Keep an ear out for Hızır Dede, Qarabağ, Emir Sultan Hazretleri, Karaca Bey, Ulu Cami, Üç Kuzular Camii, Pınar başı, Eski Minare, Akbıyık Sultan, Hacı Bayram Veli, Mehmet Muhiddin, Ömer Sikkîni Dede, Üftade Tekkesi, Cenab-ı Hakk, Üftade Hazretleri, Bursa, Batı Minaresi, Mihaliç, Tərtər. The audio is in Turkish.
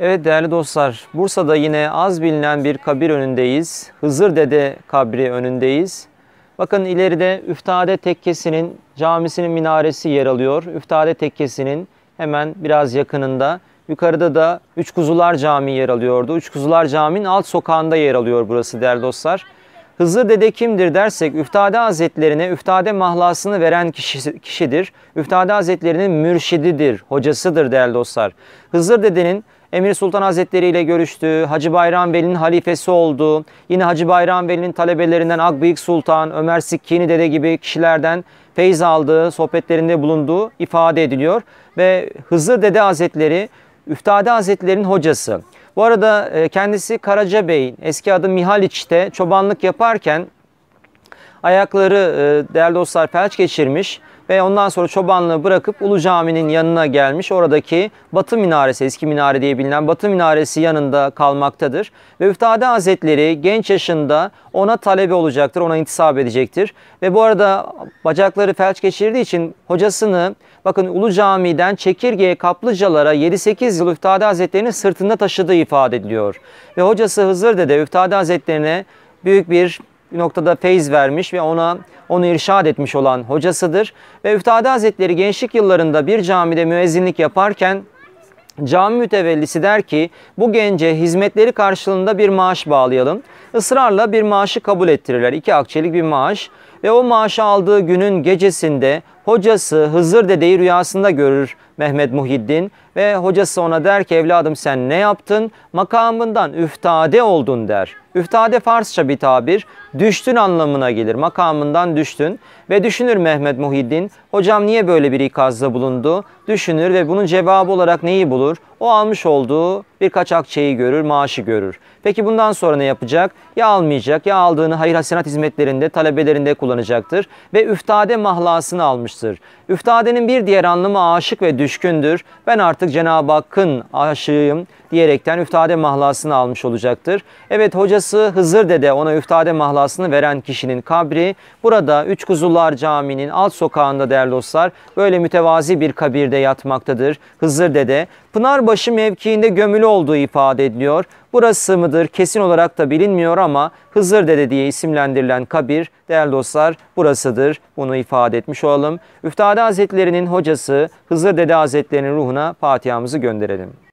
Evet değerli dostlar, Bursa'da yine az bilinen bir kabir önündeyiz. Hızır Dede kabri önündeyiz. Bakın ileride Üftade Tekkesi'nin camisinin minaresi yer alıyor. Üftade Tekkesi'nin hemen biraz yakınında. Yukarıda da Üç Kuzular Camii yer alıyordu. Üç Kuzular Camii'nin alt sokağında yer alıyor burası değerli dostlar. Hızır Dede kimdir dersek Üftade Hazretlerine Üftade mahlasını veren kişidir. Üftade Hazretlerinin mürşididir, hocasıdır değerli dostlar. Hızır Dede'nin Emir Sultan Hazretleri ile görüştüğü, Hacı Bayram Veli'nin halifesi olduğu, yine Hacı Bayram Veli'nin talebelerinden Akbıyık Sultan, Ömer Sikkîni Dede gibi kişilerden feyz aldığı, sohbetlerinde bulunduğu ifade ediliyor. Ve Hızır Dede Hazretleri, Üftade Hazretleri'nin hocası. Bu arada kendisi Karaca Bey'in, eski adı Mihaliç'te çobanlık yaparken ayakları değerli dostlar felç geçirmiş ve ondan sonra çobanlığı bırakıp Ulu Cami'nin yanına gelmiş. Oradaki Batı Minaresi, Eski Minare diye bilinen Batı Minaresi yanında kalmaktadır. Ve Üftade Hazretleri genç yaşında ona talebe olacaktır, ona intisap edecektir. Ve bu arada bacakları felç geçirdiği için hocasını bakın Ulu Cami'den Çekirge'ye, Kaplıcalara 7-8 yıl Üftade Hazretleri'nin sırtında taşıdığı ifade ediliyor. Ve hocası Hızır Dede Üftade Hazretleri'ne büyük bir noktada feyz vermiş ve onu irşad etmiş olan hocasıdır. Ve Üftade Hazretleri gençlik yıllarında bir camide müezzinlik yaparken cami mütevellisi der ki bu gence hizmetleri karşılığında bir maaş bağlayalım. Israrla bir maaşı kabul ettirirler. 2 akçelik bir maaş ve o maaşı aldığı günün gecesinde hocası Hızır Dede'yi rüyasında görür Mehmet Muhiddin ve hocası ona der ki evladım sen ne yaptın? Makamından üftade oldun der. Üftade Farsça bir tabir, düştün anlamına gelir. Makamından düştün ve düşünür Mehmet Muhiddin. Hocam niye böyle bir ikazda bulundu? Düşünür ve bunun cevabı olarak neyi bulur? O almış olduğu birkaç akçeyi görür, maaşı görür. Peki bundan sonra ne yapacak? Ya almayacak ya aldığını hayır hasenat hizmetlerinde, talebelerinde kullanacaktır. Ve üftade mahlasını almıştır. Üftadenin bir diğer anlamı aşık ve düşkündür. Ben artık Cenab-ı Hakk'ın aşığıyım diyerekten üftade mahlasını almış olacaktır. Evet hocası Hızır Dede ona üftade mahlasını veren kişinin kabri burada Üç Kuzular Camii'nin alt sokağında değerli dostlar böyle mütevazi bir kabirde yatmaktadır. Hızır Dede Pınar başı mevkiinde gömülü olduğu ifade ediliyor. Burası mıdır kesin olarak da bilinmiyor ama Hızır Dede diye isimlendirilen kabir değerli dostlar burasıdır. Bunu ifade etmiş olalım. Üftade Hazretleri'nin hocası Hızır Dede Hazretleri'nin ruhuna Fatiha'mızı gönderelim.